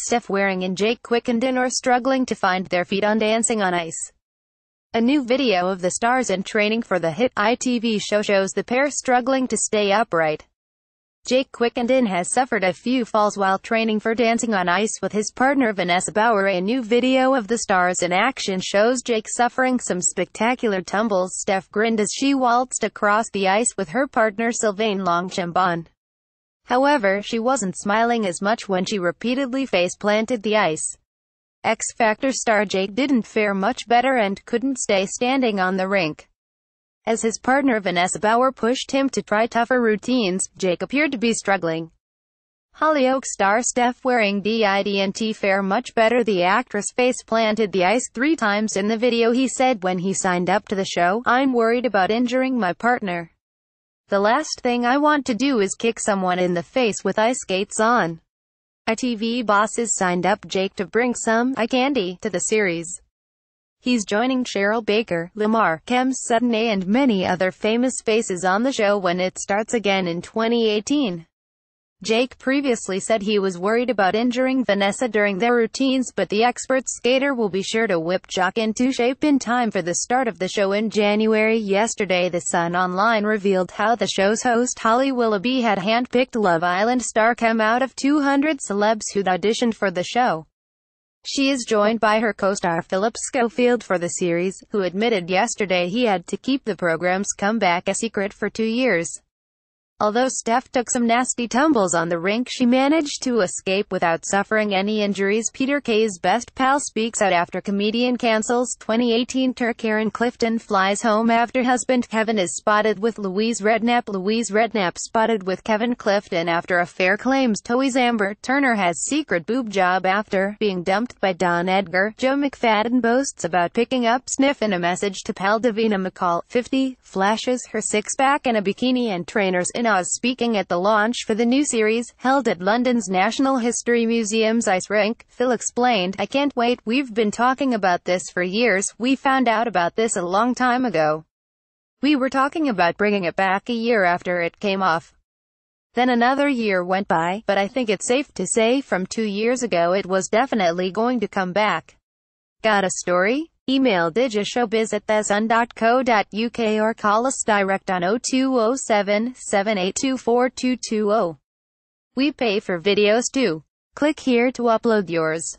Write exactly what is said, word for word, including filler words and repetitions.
Steph Waring and Jake Quickenden are struggling to find their feet on Dancing on Ice. A new video of the stars in training for the hit I T V show shows the pair struggling to stay upright. Jake Quickenden has suffered a few falls while training for Dancing on Ice with his partner Vanessa Bauer. A new video of the stars in action shows Jake suffering some spectacular tumbles. Steph grinned as she waltzed across the ice with her partner Sylvain Longchambon. However, she wasn't smiling as much when she repeatedly face-planted the ice. X-Factor star Jake didn't fare much better and couldn't stay standing on the rink. As his partner Vanessa Bauer pushed him to try tougher routines, Jake appeared to be struggling. Hollyoaks star Steph Waring didn't fare much better. The actress face-planted the ice three times in the video. He said when he signed up to the show, "I'm worried about injuring my partner. The last thing I want to do is kick someone in the face with ice skates on." I T V bosses signed up Jake to bring some eye candy to the series. He's joining Cheryl Baker, Lamar, Kem Sudenay and many other famous faces on the show when it starts again in twenty eighteen. Jake previously said he was worried about injuring Vanessa during their routines, but the expert skater will be sure to whip Jock into shape in time for the start of the show in January. Yesterday The Sun Online revealed how the show's host Holly Willoughby had handpicked Love Island star Kem out of two hundred celebs who'd auditioned for the show. She is joined by her co-star Phillip Schofield for the series, who admitted yesterday he had to keep the program's comeback a secret for two years. Although Steph took some nasty tumbles on the rink, she managed to escape without suffering any injuries. Peter Kay's best pal speaks out after comedian cancels twenty eighteen Turk. Erin Clifton flies home after husband Kevin is spotted with Louise Redknapp. Louise Redknapp spotted with Kevin Clifton after affair, claims Toys. Amber Turner has secret boob job after being dumped by Don Edgar. Joe McFadden boasts about picking up sniff in a message to pal Davina McCall, fifty, flashes her six-pack in a bikini, and trainers in speaking at the launch for the new series, held at London's National History Museum's ice rink. Phil explained, "I can't wait, we've been talking about this for years, we found out about this a long time ago. We were talking about bringing it back a year after it came off. Then another year went by, but I think it's safe to say from two years ago it was definitely going to come back." Got a story? Email digishowbiz at the sun dot co dot U K or call us direct on oh two oh seven, seven eight two, four two two oh. We pay for videos too. Click here to upload yours.